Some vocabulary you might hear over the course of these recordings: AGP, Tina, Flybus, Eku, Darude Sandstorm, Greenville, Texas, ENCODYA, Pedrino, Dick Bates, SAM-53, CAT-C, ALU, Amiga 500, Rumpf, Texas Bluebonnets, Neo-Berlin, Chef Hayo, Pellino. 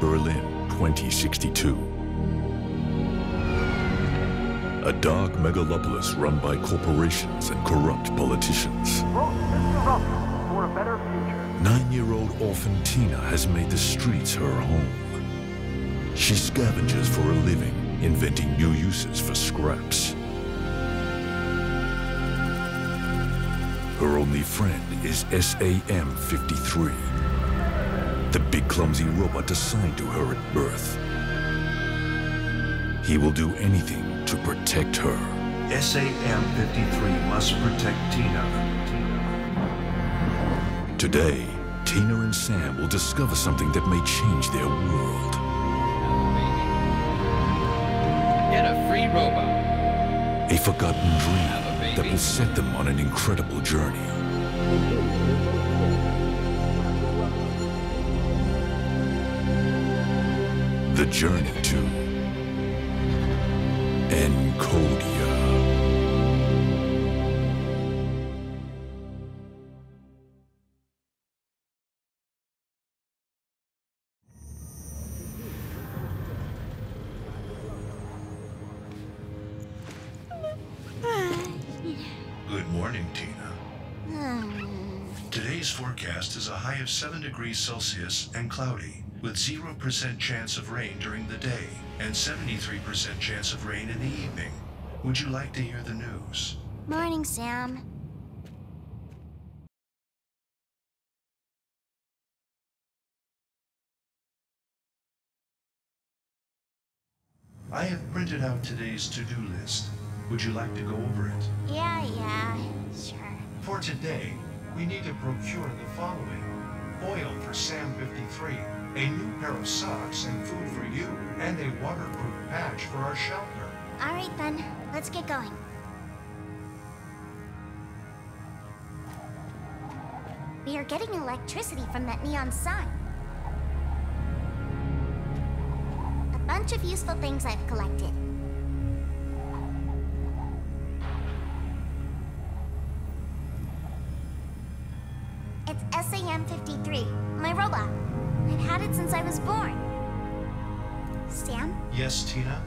Neo-Berlin 2062. A dark megalopolis run by corporations and corrupt politicians. Vote Mr. Rumpf for a better future. 9-year-old orphan Tina has made the streets her home. She scavenges for a living, inventing new uses for scraps. Her only friend is SAM-53, the big clumsy robot assigned to her at birth. He will do anything to protect her. SAM-53 must protect Tina. Today, Tina and Sam will discover something that may change their world. Get a free robot. A forgotten dream that will set them on an incredible journey. The journey to ENCODYA. Is a high of 7 degrees Celsius and cloudy, with 0% chance of rain during the day and 73% chance of rain in the evening. Would you like to hear the news? Morning, Sam. I have printed out today's to-do list. Would you like to go over it? Yeah, sure. For today, we need to procure the following: oil for SAM-53, a new pair of socks and food for you, and a waterproof patch for our shelter. All right then, let's get going. We are getting electricity from that neon sign. A bunch of useful things I've collected. SAM-53, my robot. I've had it since I was born. Sam? Yes, Tina?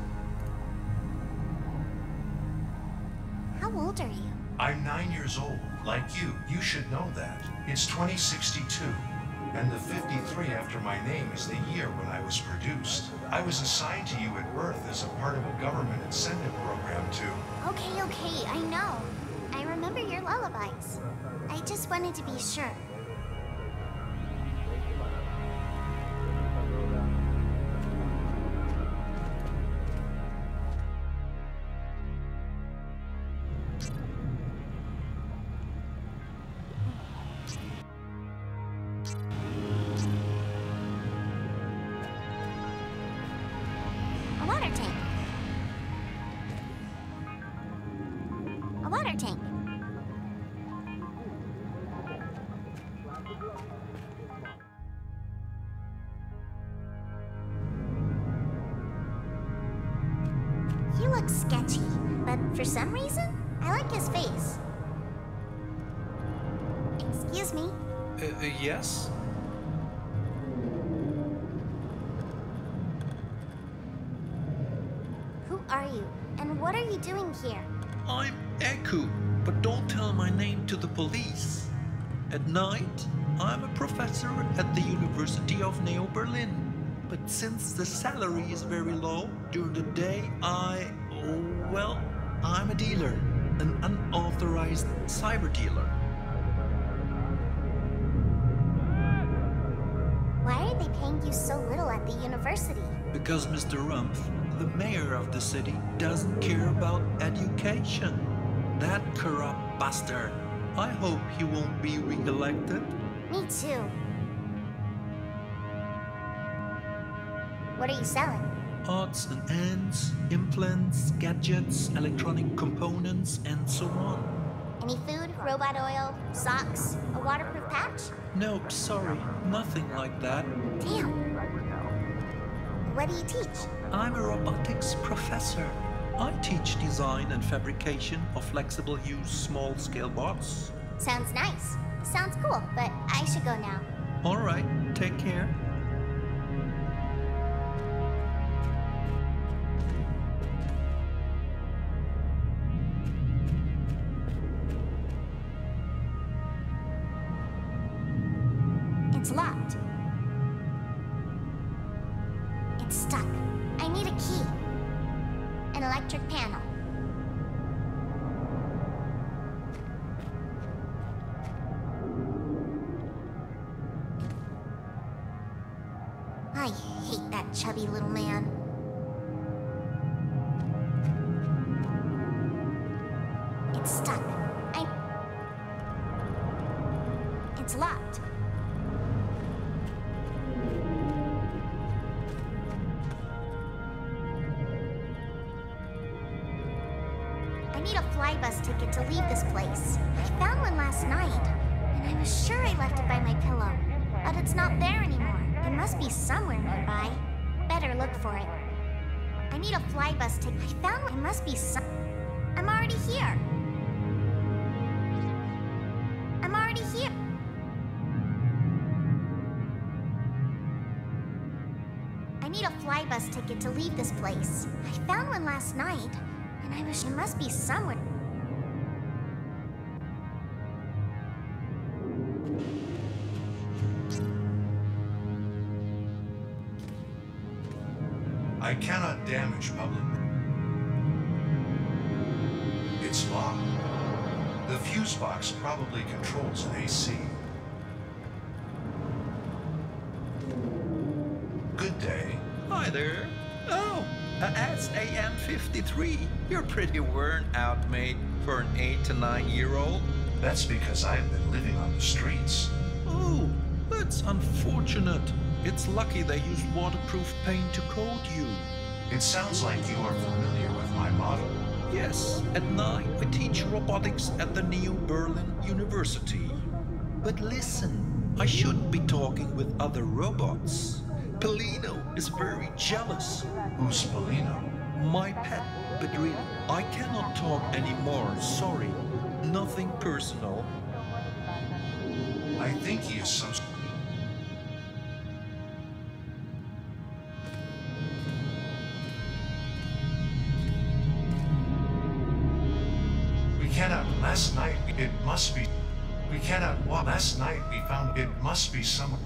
How old are you? I'm 9 years old. Like you, you should know that. It's 2062, and the 53 after my name is the year when I was produced. I was assigned to you at birth as a part of a government incentive program too. Okay, I know. I remember your lullabies. I just wanted to be sure. A water tank. He looks sketchy, but for some reason, I like his face. Excuse me? Yes? Who are you, and what are you doing here? I'm Eku, but don't tell my name to the police. At night, I'm a professor at the University of Neo-Berlin. But since the salary is very low, during the day I'm a dealer, an unauthorized cyber dealer. Why are they paying you so little at the university? Because Mr. Rumpf, the mayor of the city, doesn't care about education. That corrupt bastard. I hope he won't be re-elected. Me too. What are you selling? Odds and ends, implants, gadgets, electronic components, and so on. Any food, robot oil, socks, a waterproof patch? Nope, sorry, nothing like that. Damn. What do you teach? I'm a robotics professor. I teach design and fabrication of flexible use small-scale bots. Sounds nice. Sounds cool, but I should go now. All right, take care. it's stuck. I need a key. An electric panel. I hate that chubby little man. It's stuck. It's locked. I need a Flybus ticket to leave this place. I found one last night, and I was sure I left it by my pillow. But it's not there anymore. It must be somewhere nearby. Better look for it. I need a Flybus ticket. I found one. It must be some. I'm already here. I need a Flybus ticket to leave this place. I found one last night, and I wish it must be somewhere. I cannot damage public. It's locked. The fuse box probably controls an AC. Good day. Hi there. Oh, SAM-53. You're pretty worn out, mate, for an 8- to 9-year-old. That's because I've been living on the streets. Oh, that's unfortunate. It's lucky they used waterproof paint to coat you. It sounds like you are familiar with my model. Yes, at night I teach robotics at the Neo-Berlin University. But listen, I shouldn't be talking with other robots. Pellino is very jealous. Who's Pellino? My pet, Pedrino. I cannot talk anymore, sorry. Nothing personal. I think he is some... We cannot last night, it must be... We cannot walk last night, we found it must be somewhere.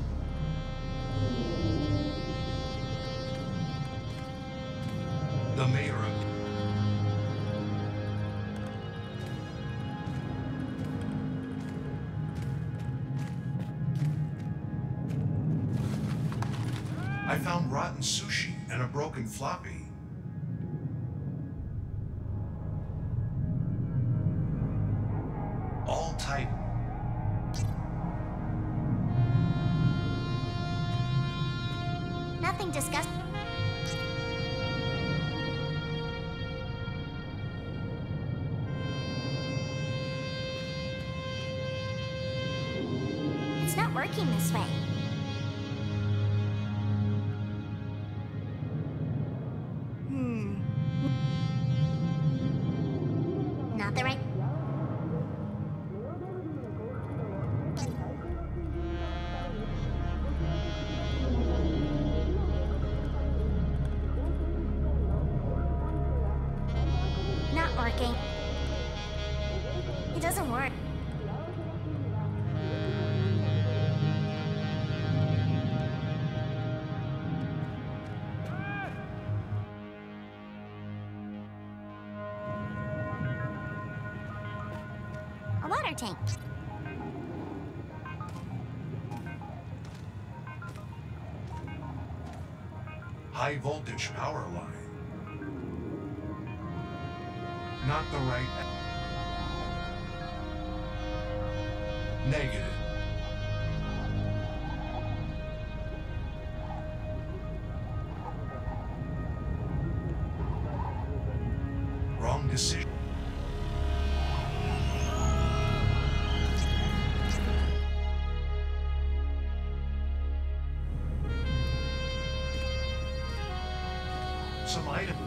The mayor of... I found rotten sushi and a broken floppy. All tight. Nothing disgusting. It's not working this way. Not the right... Not working. It doesn't work. Water tank. High voltage power line. Not the right. Negative. Wrong decision. Some item.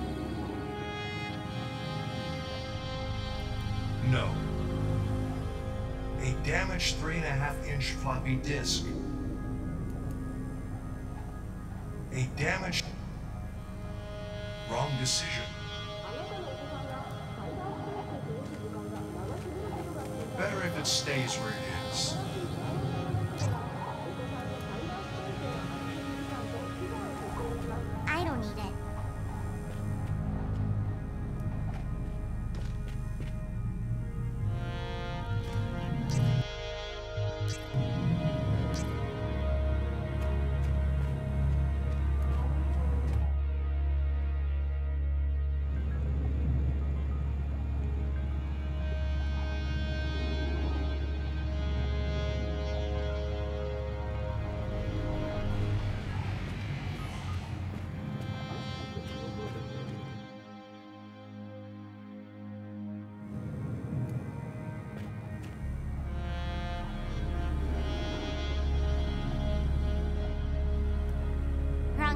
No. A damaged 3.5-inch floppy disk. A damaged... Wrong decision. Better if it stays where it is. I don't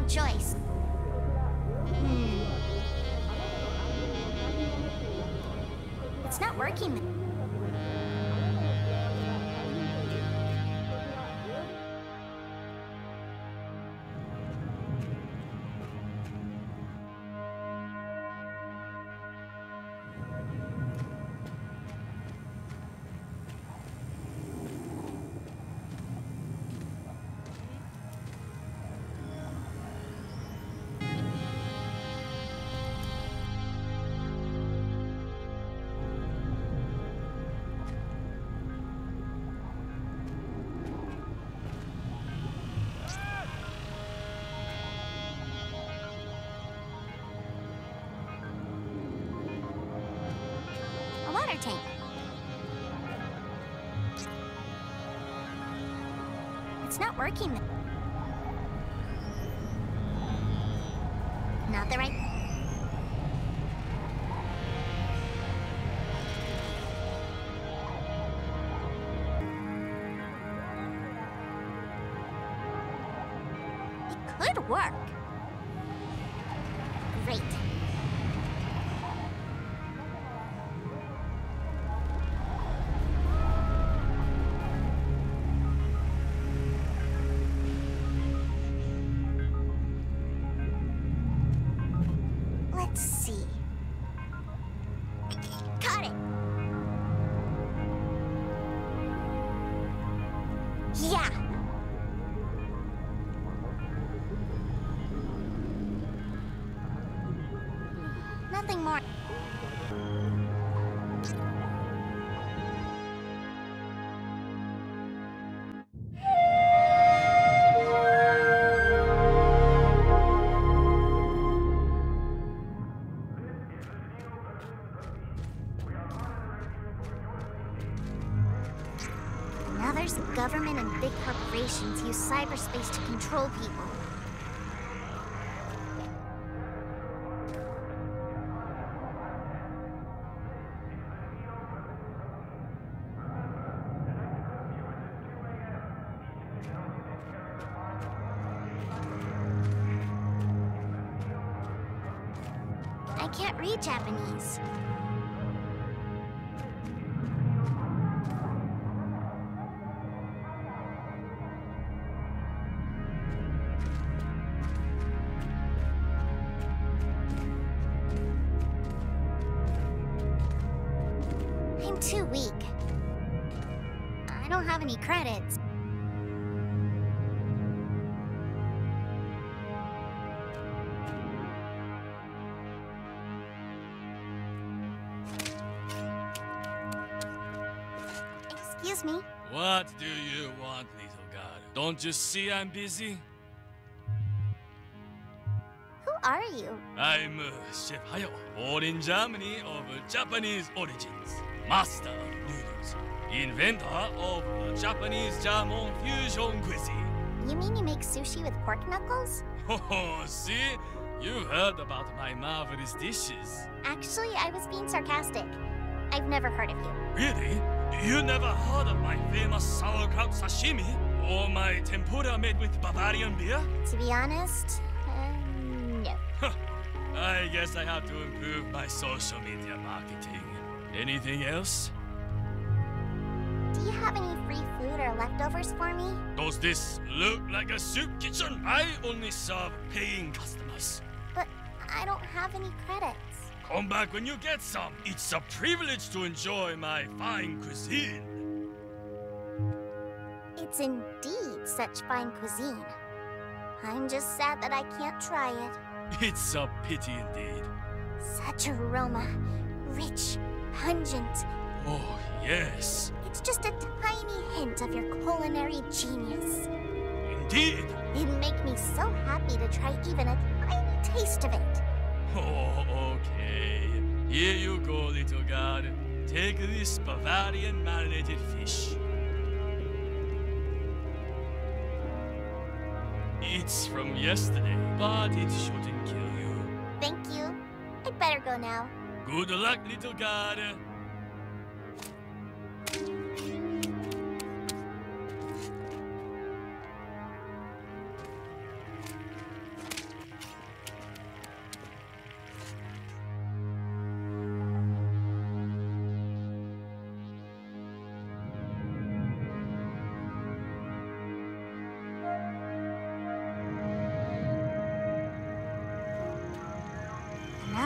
choice. It's not working. Tank. It's not working. Not the right. It could work. Great. Government and big corporations use cyberspace to control people. I can't read Japanese. Too weak. I don't have any credits. Excuse me? What do you want, little girl? Don't you see I'm busy? Who are you? I'm Chef Hayo, born in Germany of Japanese origins. Master of noodles, inventor of the Japanese-German fusion cuisine. You mean you make sushi with pork knuckles? Oh, see? You heard about my marvelous dishes. Actually, I was being sarcastic. I've never heard of you. Really? You never heard of my famous sauerkraut sashimi? Or my tempura made with Bavarian beer? To be honest, no. I guess I have to improve my social media marketing. Anything else? Do you have any free food or leftovers for me? Does this look like a soup kitchen? I only serve paying customers. But I don't have any credits. Come back when you get some. It's a privilege to enjoy my fine cuisine. It's indeed such fine cuisine. I'm just sad that I can't try it. It's a pity indeed. Such aroma. Rich. Pungent. Oh, yes. It's just a tiny hint of your culinary genius. Indeed. It'd make me so happy to try even a tiny taste of it. Oh, okay. Here you go, little girl. Take this Bavarian marinated fish. It's from yesterday, but it shouldn't kill you. Thank you. I'd better go now. Good luck, little god.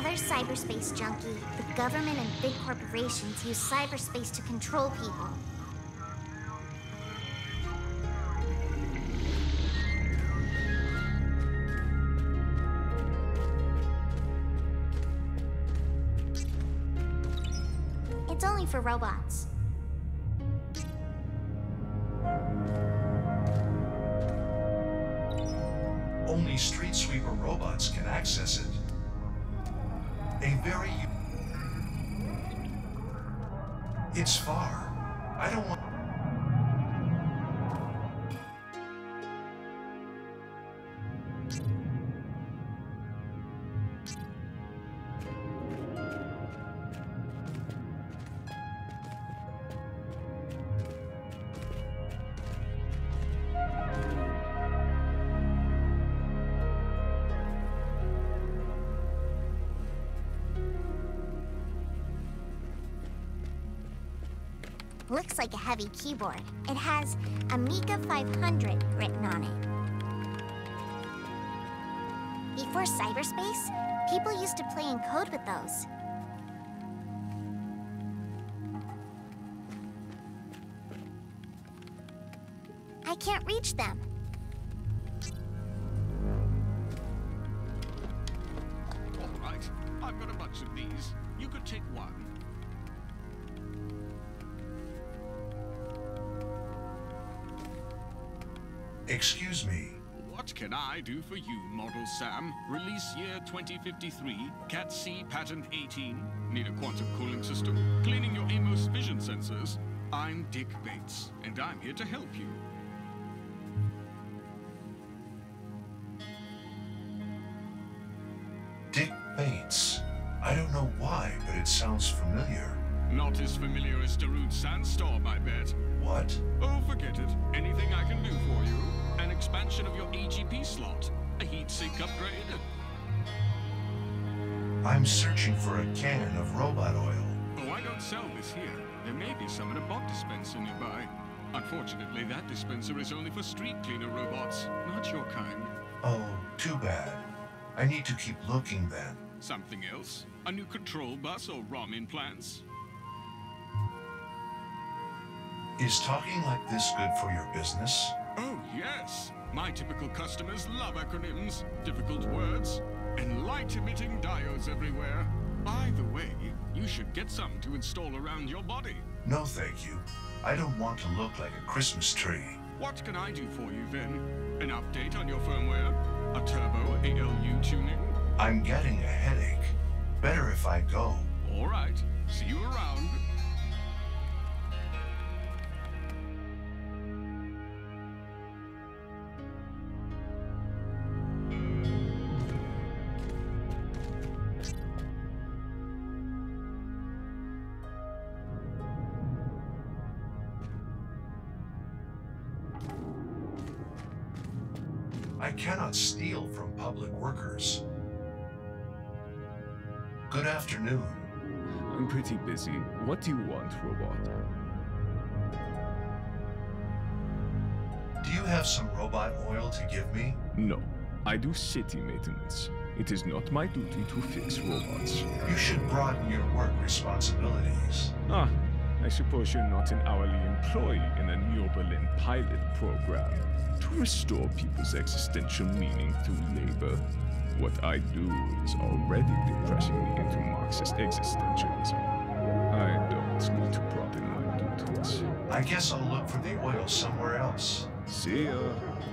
other cyberspace junkie, the government and big corporations use cyberspace to control people. It's only for robots. Only street sweeper robots can access it. It's far. I don't want... Looks like a heavy keyboard. It has Amiga 500 written on it. Before cyberspace, people used to play in code with those. I can't reach them. All right, I've got a bunch of these. You could take one. Excuse me. What can I do for you, Model Sam? Release year 2053, CAT-C patent 18. Need a quantum cooling system? Cleaning your Amos vision sensors? I'm Dick Bates, and I'm here to help you. Dick Bates. I don't know why, but it sounds familiar. Not as familiar as Darude Sandstorm, I bet. What? Oh, forget it. Anything I can do for you. An expansion of your AGP slot. A heatsink upgrade. I'm searching for a cannon of robot oil. Oh, I don't sell this here. There may be some at a bot dispenser nearby. Unfortunately, that dispenser is only for street cleaner robots, not your kind. Oh, too bad. I need to keep looking then. Something else? A new control bus or ROM implants? Is talking like this good for your business? Oh, yes. My typical customers love acronyms, difficult words, and light-emitting diodes everywhere. Either way, you should get some to install around your body. No, thank you. I don't want to look like a Christmas tree. What can I do for you, then? An update on your firmware? A turbo ALU tuning? I'm getting a headache. Better if I go. All right. See you around. I cannot steal from public workers. Good afternoon. I'm pretty busy. What do you want, robot? Do you have some robot oil to give me? No. I do city maintenance. It is not my duty to fix robots. You should broaden your work responsibilities. Ah, I suppose you're not an hourly employee in a Neo-Berlin pilot program to restore people's existential meaning through labor. What I do is already depressing me into Marxist existentialism. I don't need to broaden my duties. I guess I'll look for the oil somewhere else. See ya.